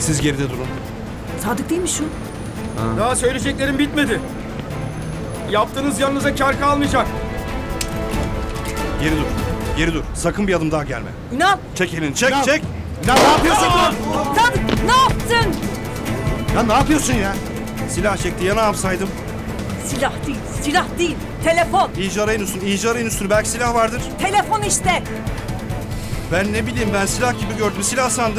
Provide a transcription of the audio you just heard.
Siz geride durun. Sadık değil mi şu? Ha. Daha söyleyeceklerim bitmedi. Yaptığınız yanınıza kâr kalmayacak. Geri dur. Geri dur. Sakın bir adım daha gelme. Ünal! Çek elini. Çek, Ünal. Çek. Ünal ne yapıyorsun? Sadık ne yaptın? Ya ne yapıyorsun ya? Silah çekti. Ya ne yapsaydım? Silah değil. Silah değil. Telefon. İyice arayın üstünü. İyice arayın üstünü. Belki silah vardır. Telefon işte. Ben ne bileyim. Ben silah gibi gördüm. Silah sandım.